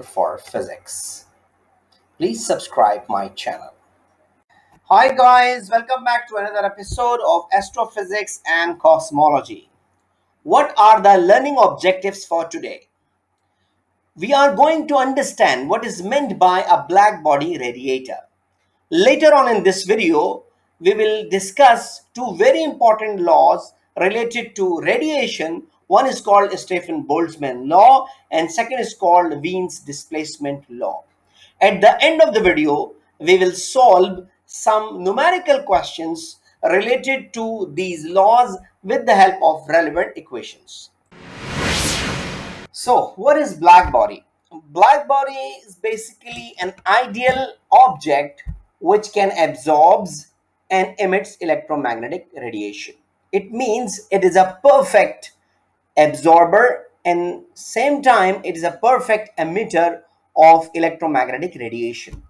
channel for physics. Please subscribe my channel. Hi guys, welcome back to another episode of Astrophysics and Cosmology. What are the learning objectives for today? We are going to understand what is meant by a blackbody radiator. Later on in this video, we will discuss two very important laws related to radiation. One is called Stefan Boltzmann law and second is called Wien's displacement law. At the end of the video, we will solve some numerical questions related to these laws with the help of relevant equations. So, what is blackbody? Blackbody is basically an ideal object which can absorb and emits electromagnetic radiation. It means it is a perfect absorber and same time it is a perfect emitter of electromagnetic radiation.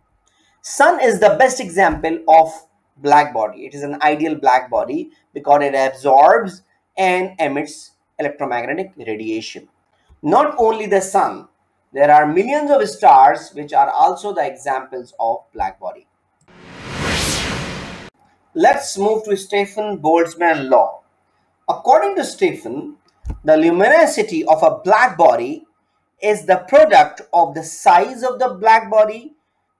Sun is the best example of black body. It is an ideal black body because it absorbs and emits electromagnetic radiation. Not only the sun, there are millions of stars which are also the examples of black body. Let's move to Stefan Boltzmann law. According to Stefan, the luminosity of a black body is the product of the size of the black body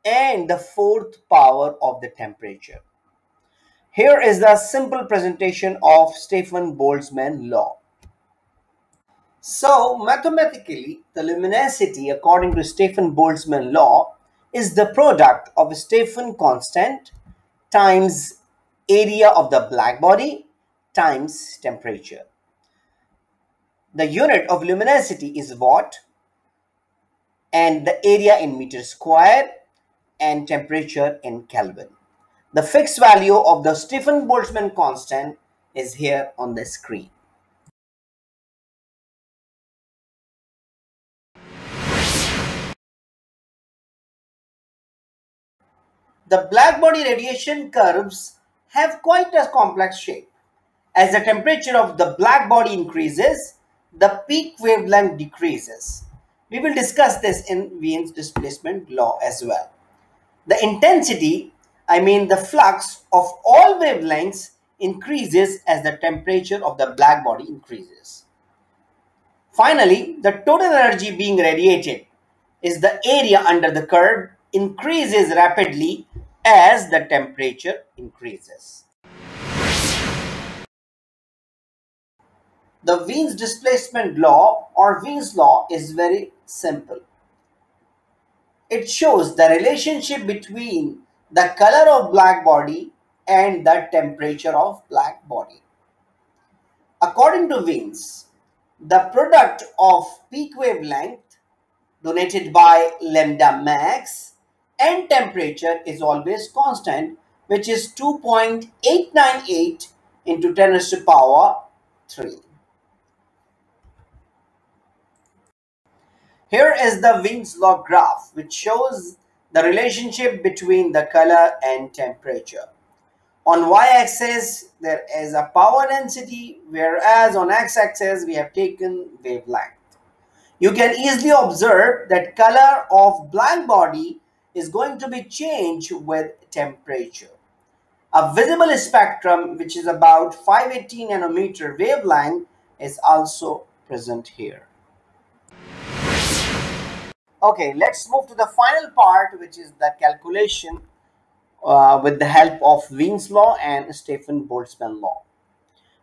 and the fourth power of the temperature. Here is the simple presentation of Stefan Boltzmann law. So mathematically, the luminosity according to Stefan Boltzmann law is the product of Stefan constant times area of the black body times temperature. The unit of luminosity is watt and the area in meter square and temperature in Kelvin. The fixed value of the Stefan Boltzmann constant is here on the screen. The blackbody radiation curves have quite a complex shape. As the temperature of the blackbody increases, the peak wavelength decreases. We will discuss this in Wien's displacement law as well. The intensity, I mean the flux of all wavelengths, increases as the temperature of the black body increases. Finally, the total energy being radiated is the area under the curve increases rapidly as the temperature increases. The Wien's displacement law or Wien's law is very simple. It shows the relationship between the color of black body and the temperature of black body. According to Wien's, the product of peak wavelength donated by lambda max and temperature is always constant, which is 2.898 into 10 raised to power 3. Here is the Wien's law graph, which shows the relationship between the color and temperature. On y-axis, there is a power density, whereas on x-axis, we have taken wavelength. You can easily observe that color of black body is going to be changed with temperature. A visible spectrum, which is about 518 nanometer wavelength, is also present here. Okay, let's move to the final part, which is the calculation with the help of Wien's law and Stefan Boltzmann law.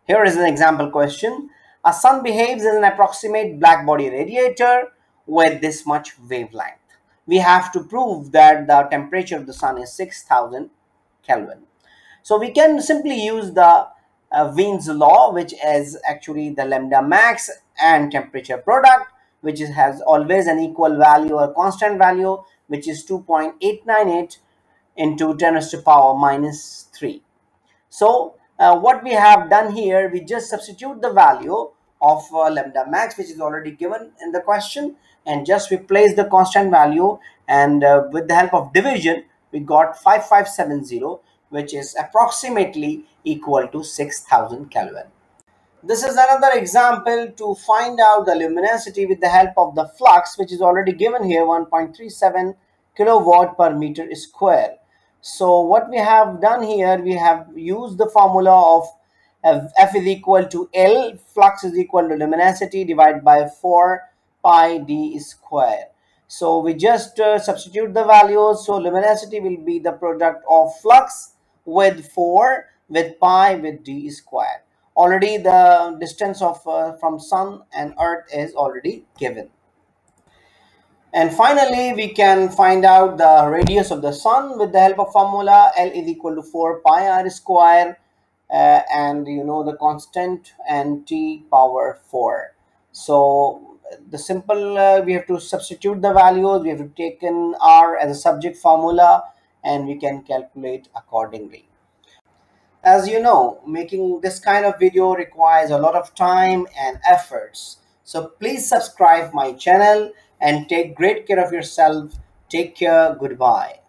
Here is an example question. A sun behaves as an approximate black body radiator with this much wavelength. We have to prove that the temperature of the sun is 6000 Kelvin. So we can simply use the Wien's law, which is actually the lambda max and temperature product, which has always an equal value or constant value, which is 2.898 into 10 raised to power minus 3. So what we have done here, we just substitute the value of lambda max, which is already given in the question, and just replace the constant value, and with the help of division, we got 5570, which is approximately equal to 6000 Kelvin. This is another example to find out the luminosity with the help of the flux, which is already given here, 1.37 kilowatt per meter square. So what we have done here, we have used the formula of F is equal to L, flux is equal to luminosity divided by 4 pi d square. So we just substitute the values. So luminosity will be the product of flux with 4, with pi, with d square. Already the distance of from sun and earth is already given. And finally, we can find out the radius of the sun with the help of formula L is equal to 4 pi r square. And you know the constant and t power 4. So the simple we have to substitute the values, we have to take in r as a subject formula, and we can calculate accordingly. As you know, making this kind of video requires a lot of time and efforts, so please subscribe my channel and take great care of yourself. Take care. Goodbye.